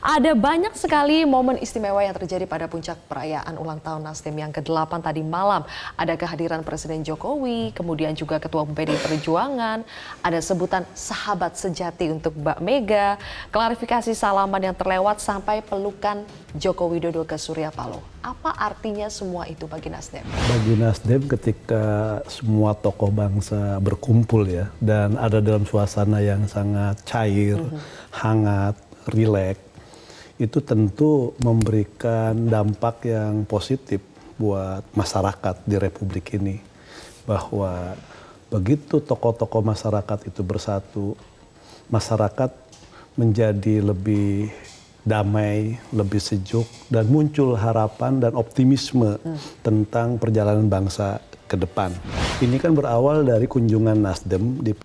Ada banyak sekali momen istimewa yang terjadi pada puncak perayaan ulang tahun Nasdem yang ke-8 tadi malam. Ada kehadiran Presiden Jokowi, kemudian juga Ketua PDI Perjuangan, ada sebutan sahabat sejati untuk Mbak Mega, klarifikasi salaman yang terlewat sampai pelukan Joko Widodo ke Surya Paloh. Apa artinya semua itu bagi Nasdem? Bagi Nasdem ketika semua tokoh bangsa berkumpul ya, dan ada dalam suasana yang sangat cair, hangat, rileks, itu tentu memberikan dampak yang positif buat masyarakat di Republik ini. Bahwa begitu tokoh-tokoh masyarakat itu bersatu, masyarakat menjadi lebih damai, lebih sejuk, dan muncul harapan dan optimisme tentang perjalanan bangsa ke depan. Ini kan berawal dari kunjungan Nasdem di